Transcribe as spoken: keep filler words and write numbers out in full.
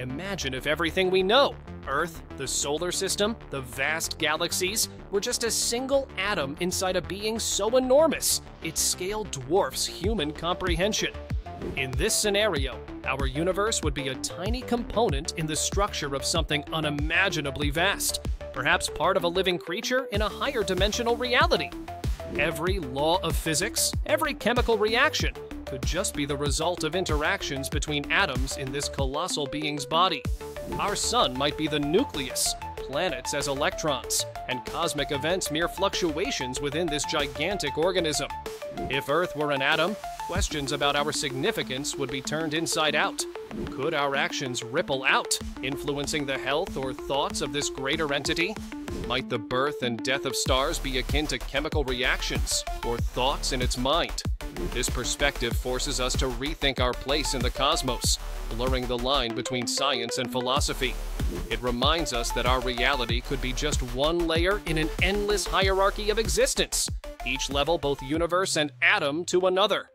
Imagine if everything we know, Earth, the solar system, the vast galaxies, were just a single atom inside a being so enormous, its scale dwarfs human comprehension. In this scenario, our universe would be a tiny component in the structure of something unimaginably vast, perhaps part of a living creature in a higher dimensional reality. Every law of physics, every chemical reaction, could just be the result of interactions between atoms in this colossal being's body. Our sun might be the nucleus, planets as electrons, and cosmic events mere fluctuations within this gigantic organism. If Earth were an atom, questions about our significance would be turned inside out. Could our actions ripple out, influencing the health or thoughts of this greater entity? Might the birth and death of stars be akin to chemical reactions or thoughts in its mind? This perspective forces us to rethink our place in the cosmos, blurring the line between science and philosophy. It reminds us that our reality could be just one layer in an endless hierarchy of existence, each level both universe and atom to another.